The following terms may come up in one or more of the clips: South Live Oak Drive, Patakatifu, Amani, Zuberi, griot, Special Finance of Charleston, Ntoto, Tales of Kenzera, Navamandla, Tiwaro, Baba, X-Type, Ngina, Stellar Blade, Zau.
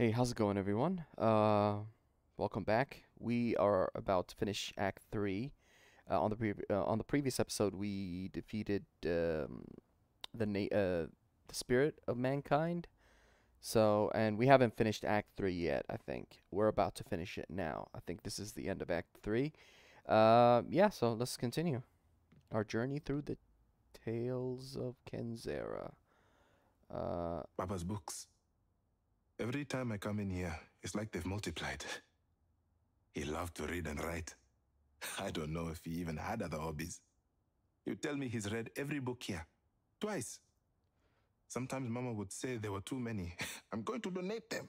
Hey, how's it going, everyone? Welcome back. We are about to finish Act 3. On the previous episode, we defeated the spirit of mankind. So, and we haven't finished Act 3 yet, I think. We're about to finish it now. I think this is the end of Act 3. Yeah, so let's continue our journey through the Tales of Kenzera. Baba's books. Every time I come in here, it's like they've multiplied. He loved to read and write. I don't know if he even had other hobbies. You tell me he's read every book here. Twice. Sometimes Mama would say there were too many. I'm going to donate them.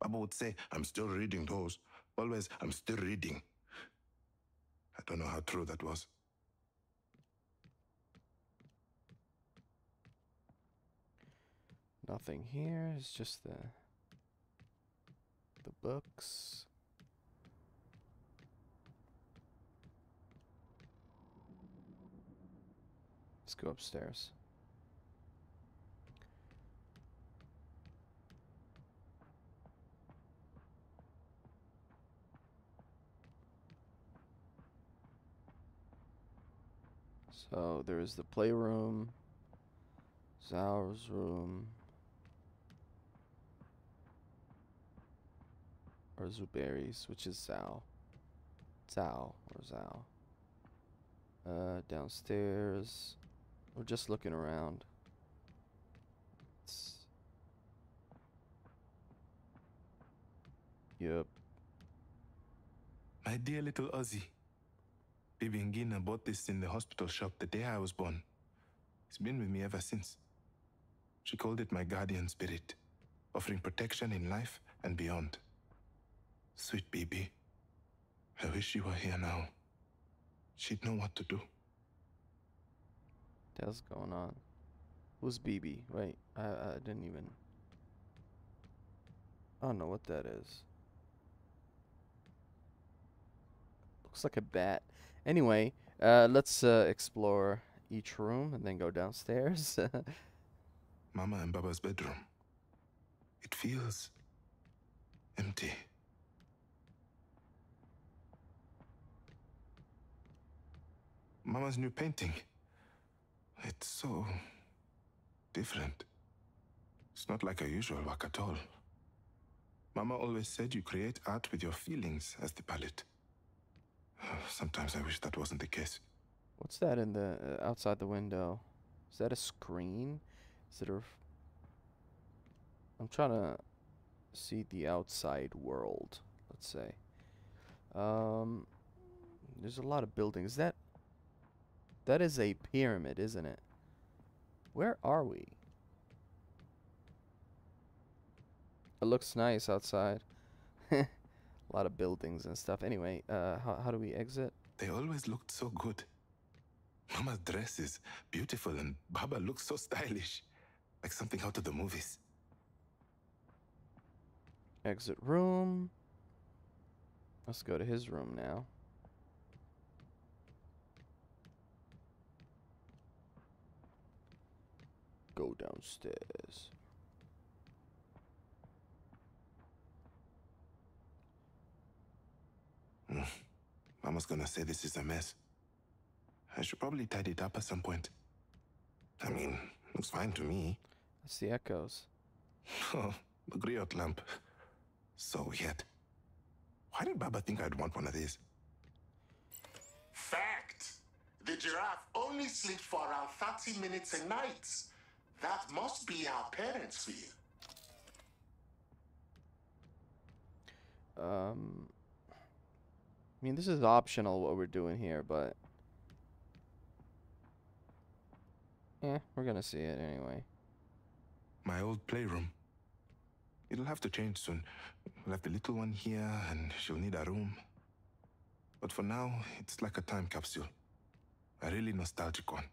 Baba would say, I'm still reading those. Always, I'm still reading. I don't know how true that was. Nothing here, it's just the books. Let's go upstairs. So there is the playroom, Zau's room. Or Zuberi's, which is Zau. Downstairs. We're just looking around. It's yep. My dear little Ozzy. Baby Ngina bought this in the hospital shop the day I was born. It's been with me ever since. She called it my guardian spirit, offering protection in life and beyond. Sweet baby. I wish she were here now. She'd know what to do. What's going on? Who's BB? Wait, I didn't even... I don't know what that is. Looks like a bat. Anyway, let's explore each room and then go downstairs. Mama and Baba's bedroom. It feels empty. Mama's new painting. It's so different. It's not like a usual work at all. Mama always said you create art with your feelings as the palette. Sometimes I wish that wasn't the case. What's that in the outside the window? Is that a screen? Is it a... I'm trying to see the outside world, let's say. There's a lot of buildings. That is a pyramid, isn't it? Where are we? It looks nice outside. A lot of buildings and stuff. Anyway, how do we exit? They always looked so good. Mama's dress is beautiful and Baba looks so stylish. Like something out of the movies. Exit room. Let's go to his room now. Go downstairs. Mama's gonna say this is a mess. I should probably tidy it up at some point. I mean, looks fine to me. That's the echoes. Oh, the griot lamp. So weird. Why did Baba think I'd want one of these? Fact! The giraffe only sleeps for around 30 minutes a night. That must be our parents' view. I mean, this is optional what we're doing here, but yeah, we're gonna see it anyway. My old playroom. It'll have to change soon. We'll have the little one here, and she'll need a room. But for now, it's like a time capsule. A really nostalgic one.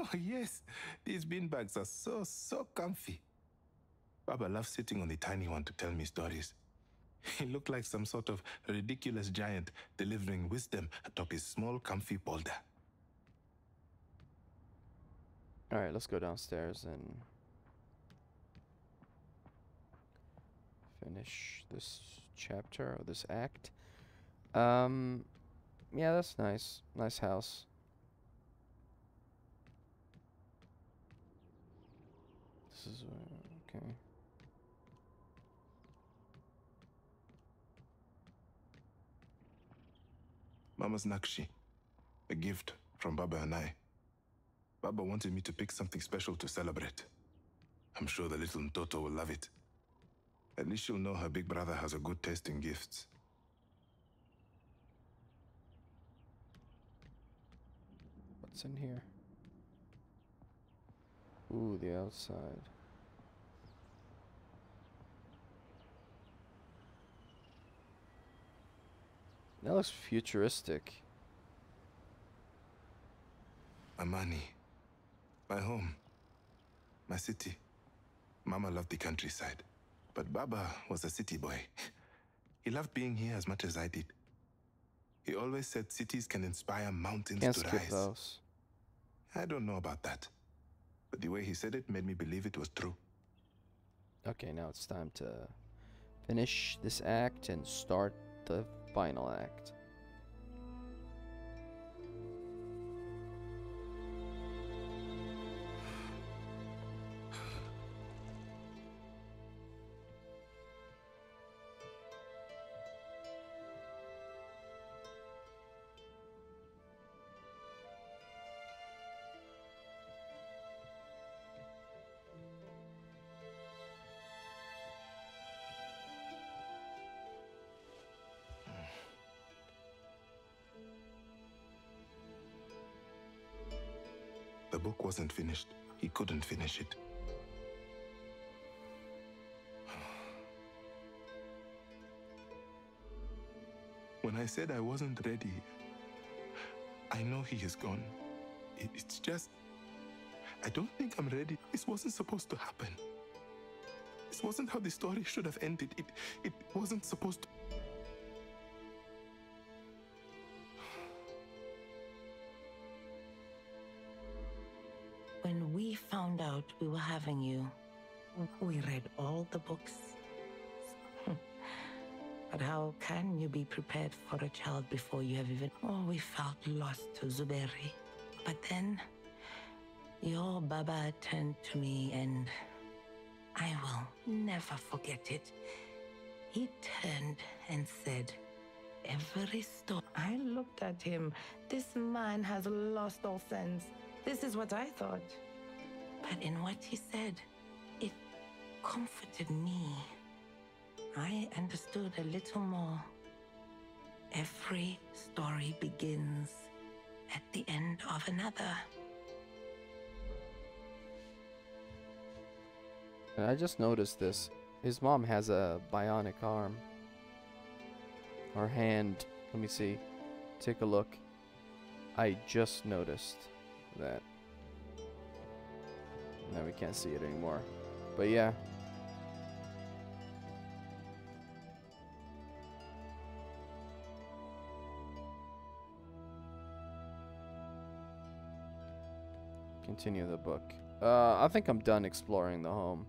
Oh, yes. These beanbags are so comfy. Baba loves sitting on the tiny one to tell me stories. He looked like some sort of ridiculous giant delivering wisdom atop his small, comfy boulder. Alright, let's go downstairs and finish this chapter, or this act. Yeah, that's nice. Nice house. This is... okay. Mama's Nakshi. A gift from Baba and I. Baba wanted me to pick something special to celebrate. I'm sure the little Ntoto will love it. At least she'll know her big brother has a good taste in gifts. What's in here? Ooh, the outside. That looks futuristic. Amani. My home. My city. Mama loved the countryside. But Baba was a city boy. He loved being here as much as I did. He always said cities can inspire mountains to rise. Those. I don't know about that. But the way he said it made me believe it was true. Okay, now it's time to finish this act and start the final act. The book wasn't finished. He couldn't finish it. When I said I wasn't ready, I know he is gone. It's just... I don't think I'm ready. This wasn't supposed to happen. This wasn't how the story should have ended. It wasn't supposed to... When we found out we were having you, we read all the books. But how can you be prepared for a child before you have even... Oh, we felt lost to Zuberi. But then, your Baba turned to me and I will never forget it. He turned and said, every story... I looked at him. This man has lost all sense. This is what I thought. But in what he said, it comforted me. I understood a little more. Every story begins at the end of another. And I just noticed this. His mom has a bionic arm. Her hand. Let me see. Take a look. I just noticed that. Now we can't see it anymore. But yeah. Continue the book. I think I'm done exploring the home.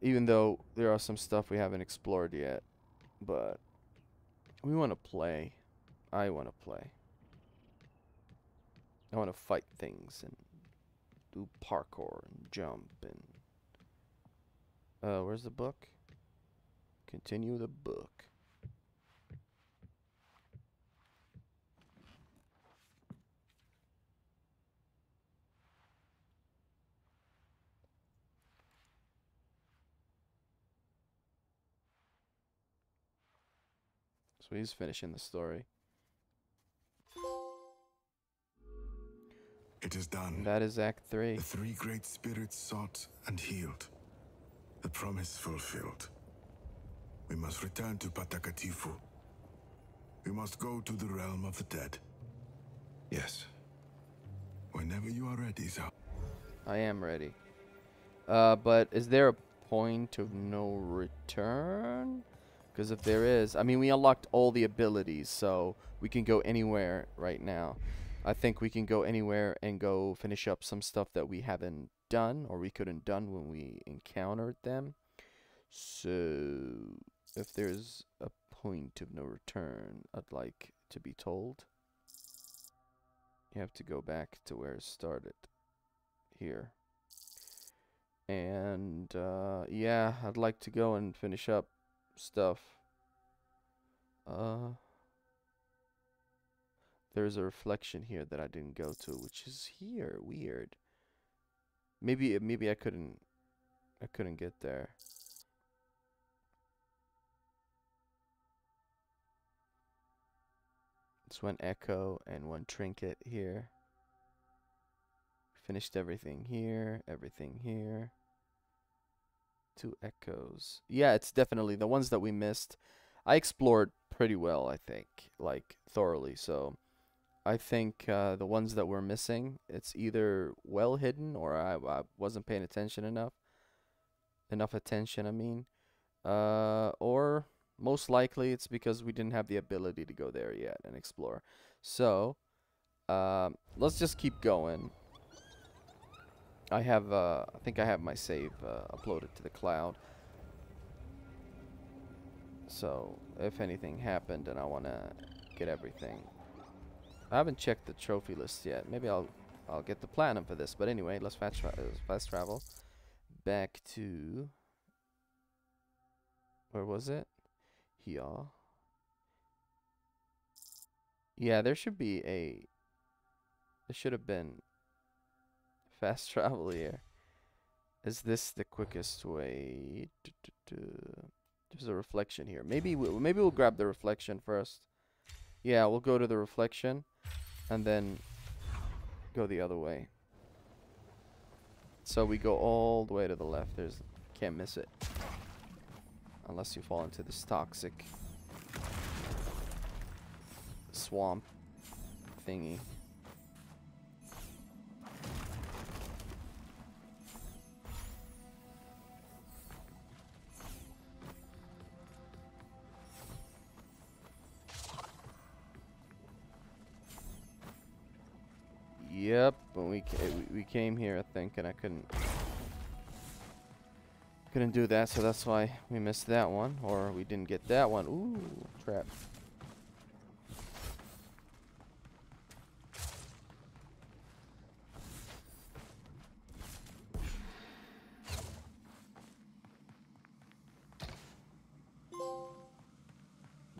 Even though there are some stuff we haven't explored yet. But we want to play. I want to play. I want to fight things and do parkour and jump and... where's the book? Continue the book. So he's finishing the story. It is done. That is Act 3. The three great spirits sought and healed. The promise fulfilled. We must return to Patakatifu. We must go to the realm of the dead. Yes. Whenever you are ready, Zau. I am ready. But is there a point of no return? Because if there is... I mean, we unlocked all the abilities, so we can go anywhere right now. I think we can go anywhere and go finish up some stuff that we haven't done or we couldn't done when we encountered them. So if there's a point of no return, I'd like to be told. You have to go back to where it started here. And yeah, I'd like to go and finish up stuff. There's a reflection here that I didn't go to, which is here. Weird. Maybe I couldn't get there. It's one echo and one trinket here. Finished everything here. Two echoes. Yeah, it's definitely the ones that we missed. I explored pretty well, I think, like thoroughly. So I think the ones that we're missing, it's either well hidden or I wasn't paying attention enough. Enough attention, I mean. Or most likely it's because we didn't have the ability to go there yet and explore. So let's just keep going. I have, I think I have my save uploaded to the cloud. So, if anything happened and I want to get everything. I haven't checked the trophy list yet. Maybe I'll get the platinum for this. But anyway, let's fast travel back to... Where was it? Here. Yeah, there should be a... There should have been... Fast travel here. Is this the quickest way? There's a reflection here. Maybe we'll grab the reflection first. Yeah, we'll go to the reflection and then go the other way. So we go all the way to the left. There's, can't miss it. Unless you fall into this toxic swamp thingy. Yep, when we came here, I think, and I couldn't do that, so that's why we missed that one, or we didn't get that one. Ooh, trap.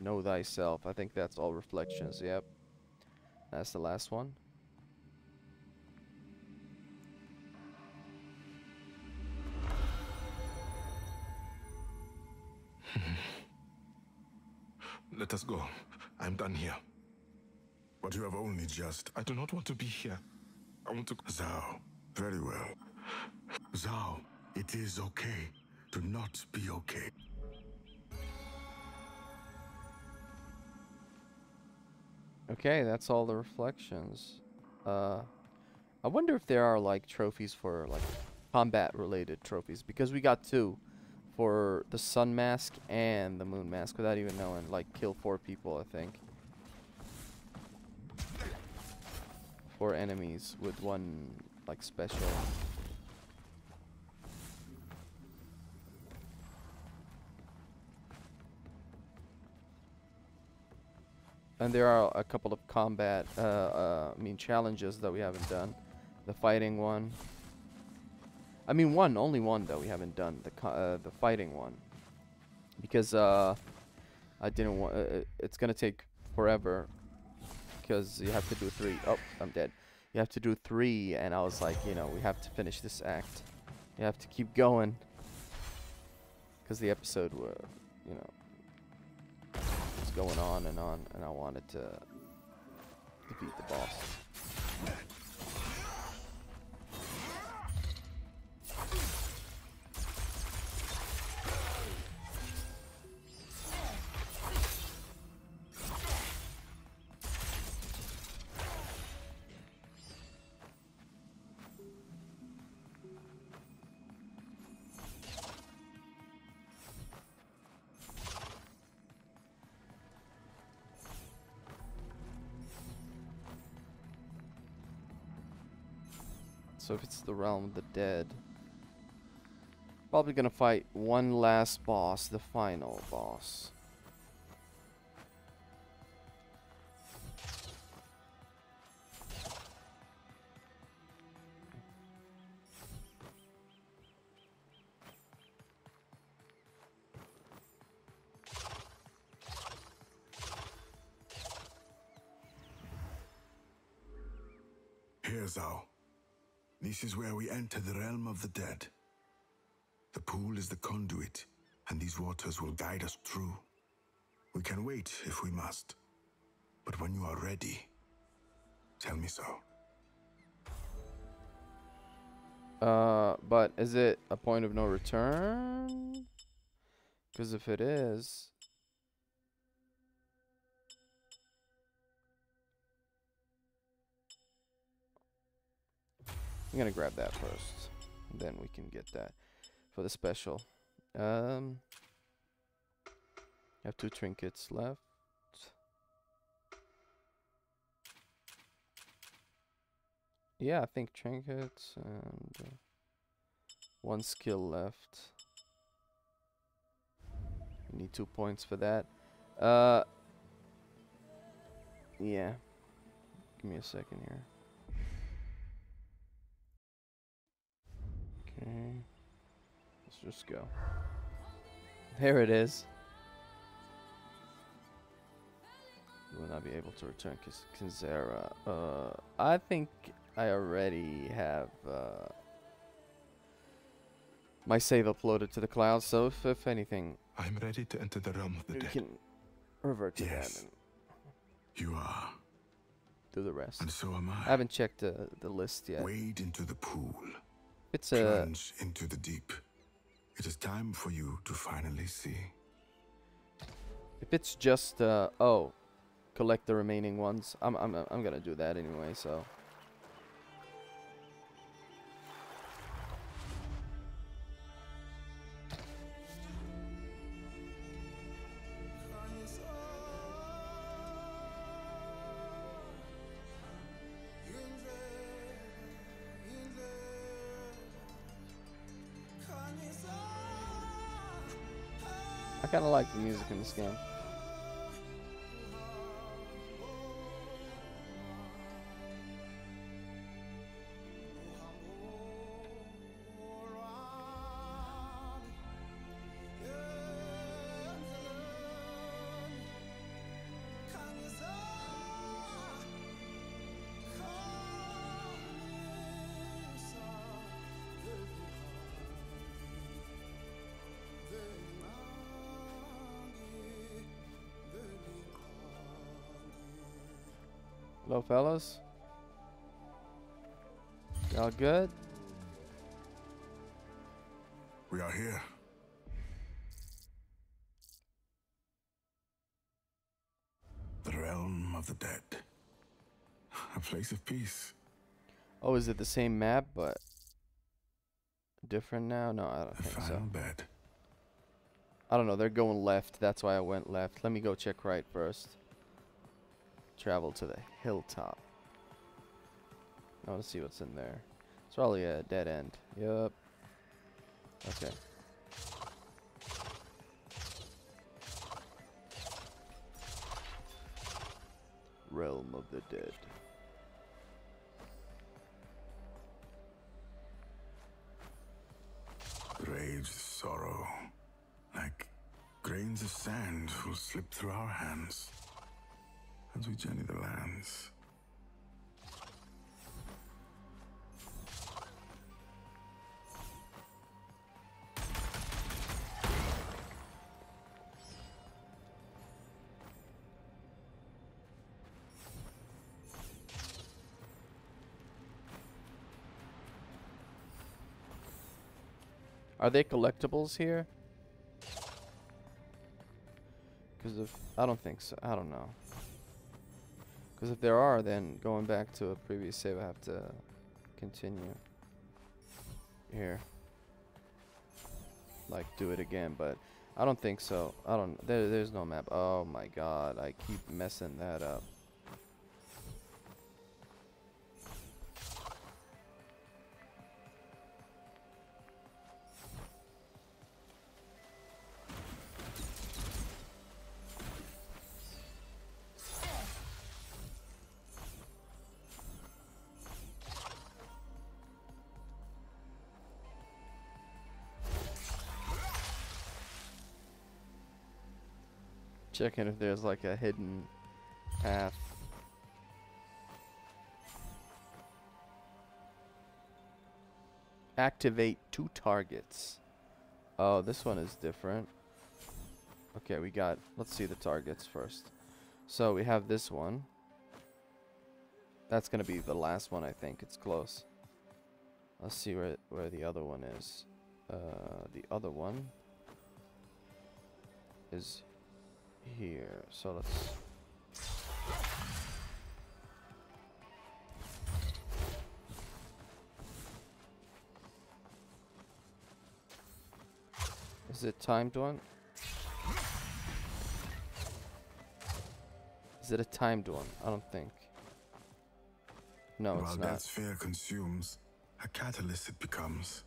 Know thyself. I think that's all reflections. Yep, that's the last one. Let us go. I'm done here. But you have only just... I do not want to be here. I want to... Zau. Very well. Zau, it is okay to not be okay. Okay, that's all the reflections. I wonder if there are, like, trophies for, like, combat-related trophies. Because we got two. For the sun mask and the moon mask without even knowing, like kill 4 people, I think. 4 enemies with one like special. And there are a couple of combat challenges that we haven't done. The fighting one. I mean, only one though we haven't done, the fighting one, because I didn't want. It's gonna take forever, because you have to do 3. Oh, I'm dead. You have to do 3, and I was like, you know, we have to finish this act. You have to keep going, because the episode were, you know, was going on, and I wanted to defeat the boss. So if it's the realm of the dead, probably gonna fight one last boss, the final boss. Here, Zau. This is where we enter the realm of the dead. The pool is the conduit, and these waters will guide us through. We can wait if we must, but when you are ready, tell me so. But is it a point of no return? Because if it is... I'm gonna grab that first, and then we can get that for the special. I have 2 trinkets left. Yeah, I think trinkets and 1 skill left. We need 2 points for that. Yeah, give me a second here. Okay, let's just go. There it is. You will not be able to return Kenzera. I think I already have my save uploaded to the cloud, so if anything... I'm ready to enter the realm of the dead. You can revert to that. And you are. Do the rest. And so am I. I haven't checked the list yet. Wade into the pool. It's plunge into the deep. It is time for you to finally see. If it's just oh, collect the remaining ones. I'm gonna do that anyway. So. I kind of like the music in this game. Hello, fellas. Y'all good? We are here. The realm of the dead. A place of peace. Oh, is it the same map, but different now? No, I don't think so. The final bed. I don't know. They're going left. That's why I went left. Let me go check right first. Travel to the hilltop. I want to see what's in there. It's probably a dead end. Yep. Okay. Realm of the dead. Graves of sorrow, like grains of sand, will slip through our hands as we journey the lands. Are they collectibles here? Because if I don't think so, I don't know. Because if there are, then going back to a previous save, I have to continue here. Like, do it again, but I don't think so. I don't... There's no map. Oh, my God. I keep messing that up. checking if there's like a hidden path. Activate two targets. Oh, this one is different. Okay, we got... Let's see the targets first. So, we have this one. That's going to be the last one, I think. It's close. Let's see where the other one is. The other one is here. So, let's... Is it timed one? Is it a timed one? I don't think. No, it's not. While that sphere consumes, a catalyst it becomes,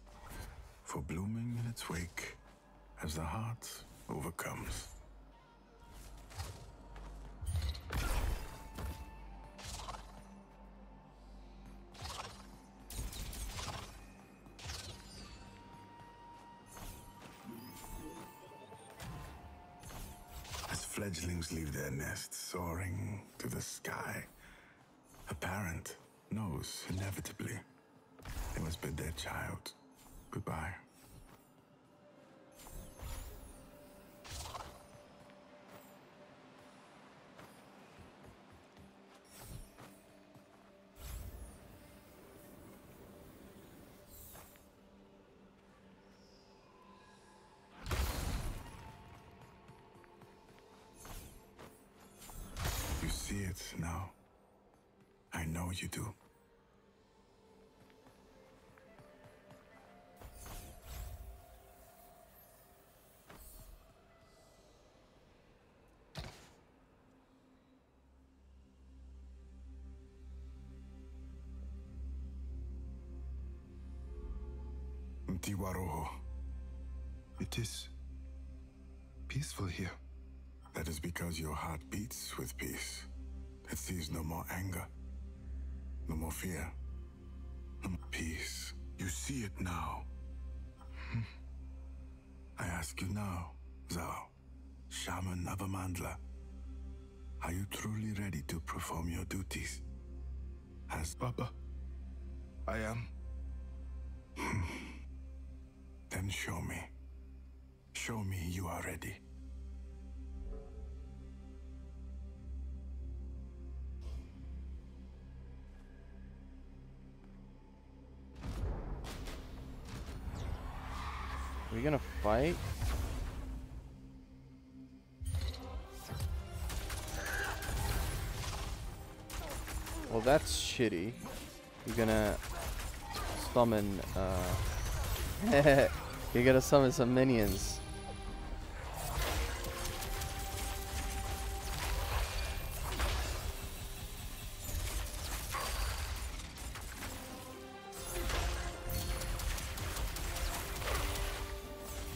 for blooming in its wake, as the heart overcomes. Fledglings leave their nests soaring to the sky. A parent knows inevitably they must bid their child goodbye. See it now. I know you do. Tiwaro. It is peaceful here. That is because your heart beats with peace. It sees no more anger, no more fear, no more peace. You see it now. I ask you now, Zau, Shaman Navamandla, are you truly ready to perform your duties? As Baba, I am. Then show me. Show me you are ready. Are we gonna fight? Well, that's shitty. You're gonna summon, you're gonna summon some minions.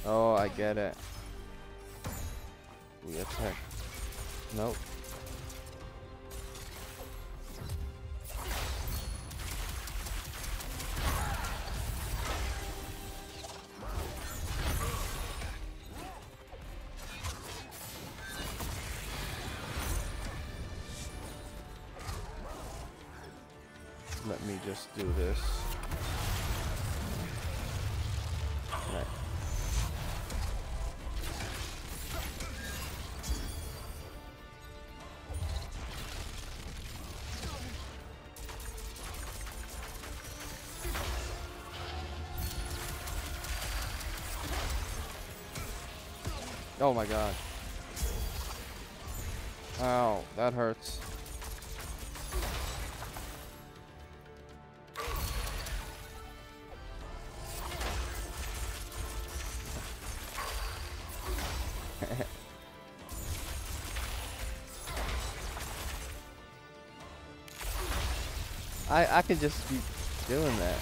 Oh, I get it. We attack. Nope. Let me just do this. Right. Oh my god. Ow, that hurts. I can just keep doing that.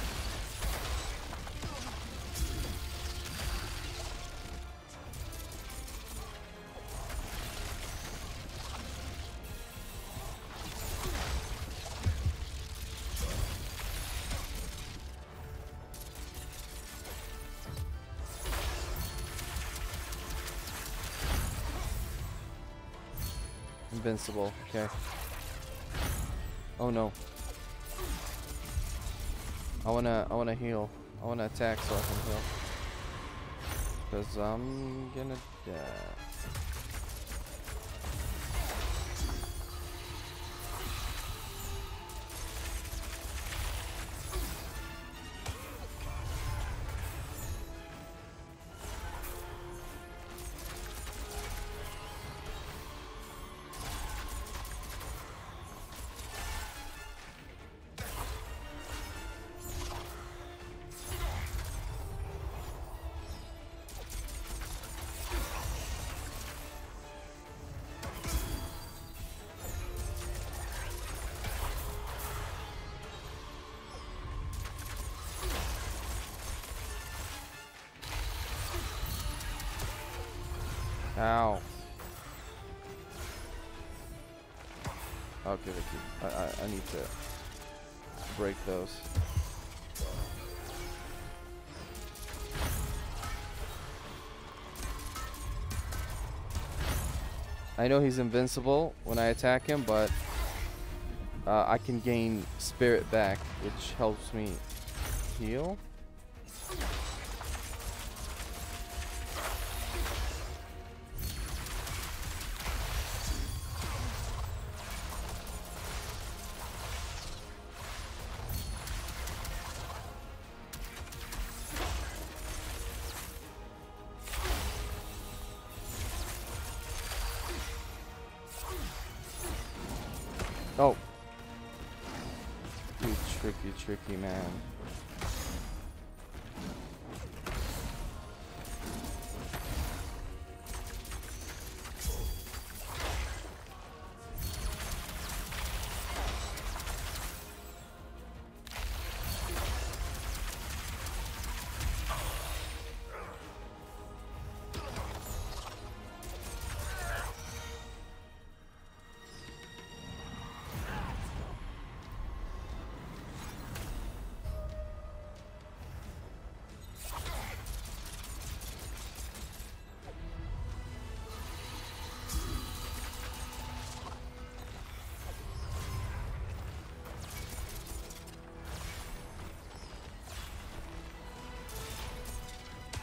invincible. Okay. Oh no. I wanna heal. I wanna attack so I can heal. Cause I'm gonna die. Ow. Okay, I need to break those. I know he's invincible when I attack him, but I can gain spirit back, which helps me heal. Oh, you tricky man.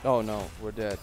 Oh no, we're dead.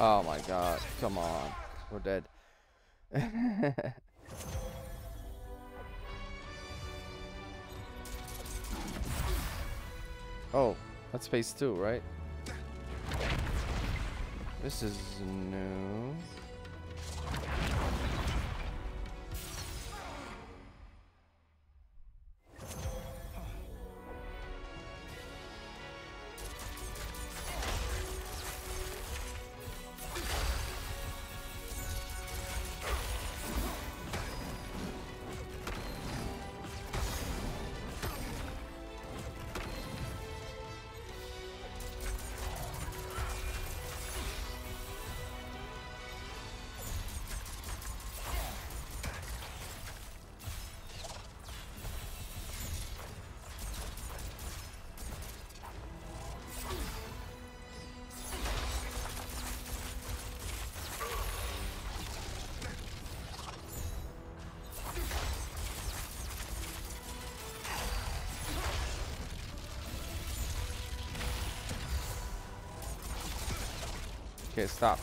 Oh my god, come on. We're dead. Oh, that's phase 2, right? This is new. Okay, stop.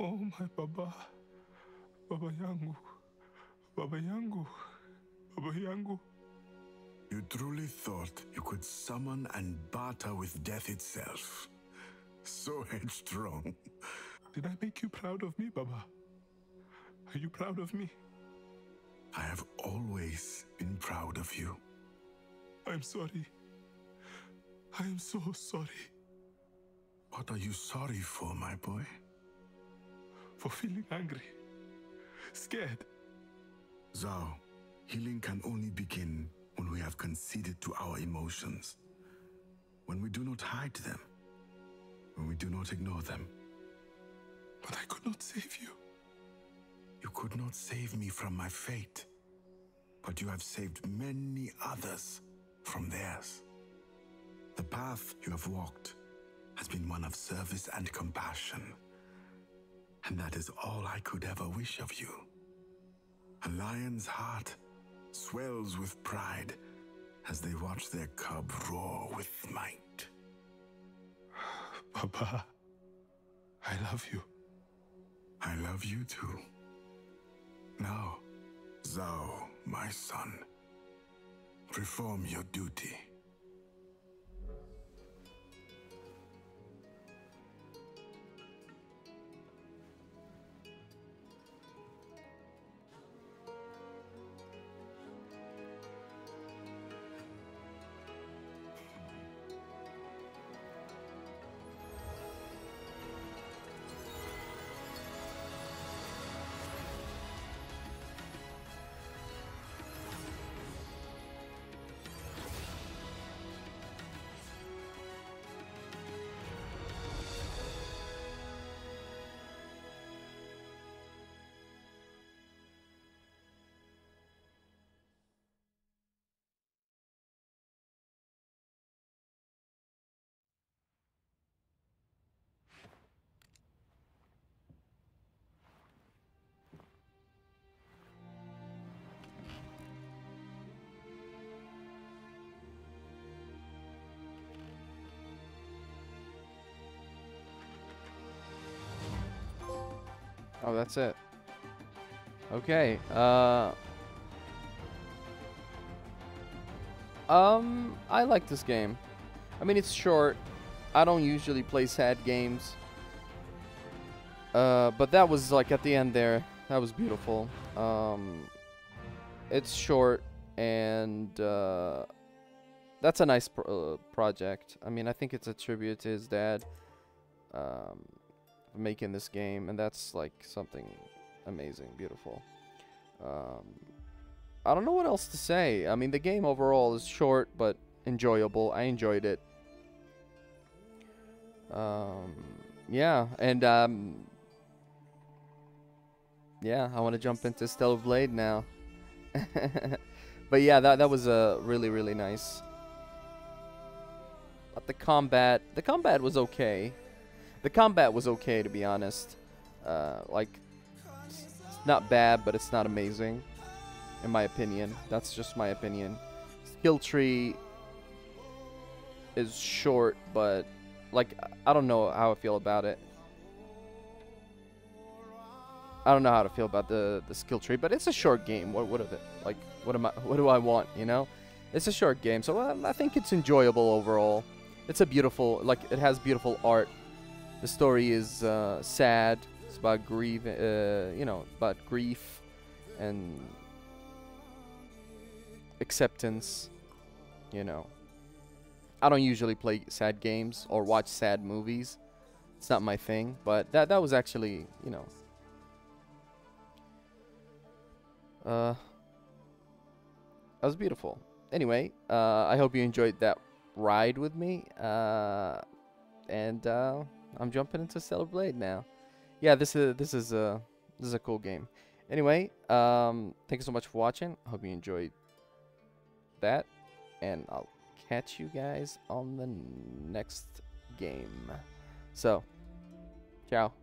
Oh my Baba, Baba yangu. You truly thought you could summon and barter with death itself. So headstrong. Did I make you proud of me, Baba? Are you proud of me? I have always been proud of you. I'm sorry. I am so sorry. What are you sorry for, my boy? For feeling angry. Scared. Zau, healing can only begin when we have conceded to our emotions. When we do not hide them. When we do not ignore them. But I could not save you. You could not save me from my fate. But you have saved many others from theirs. The path you have walked has been one of service and compassion. And that is all I could ever wish of you. A lion's heart swells with pride as they watch their cub roar with might. Baba, I love you. I love you too. Now, Zau, my son, perform your duty. Oh, that's it. Okay. I like this game. I mean, it's short. I don't usually play sad games. But that was like at the end there. That was beautiful. It's short, and that's a nice project. I mean, I think it's a tribute to his dad. Making this game, and that's like something amazing, beautiful. I don't know what else to say. I mean, the game overall is short but enjoyable. I enjoyed it. Yeah, and yeah, I want to jump into Stellar Blade now. But yeah, that was a really nice. But the combat was okay. The combat was okay, to be honest. Like, it's not bad, but it's not amazing, in my opinion. That's just my opinion. Skill tree is short, but like, I don't know how I feel about it. I don't know how to feel about the skill tree, but it's a short game. What are the, like? What do I want? You know, it's a short game, so I think it's enjoyable overall. It's a beautiful, like, it has beautiful art. The story is sad. It's about grief, you know, about grief and acceptance. You know, I don't usually play sad games or watch sad movies. It's not my thing. But that was actually, you know, that was beautiful. Anyway, I hope you enjoyed that ride with me, and. I'm jumping into Stellar Blade now. Yeah, this is a cool game. Anyway, thank you so much for watching. I hope you enjoyed that, and I'll catch you guys on the next game. So, ciao.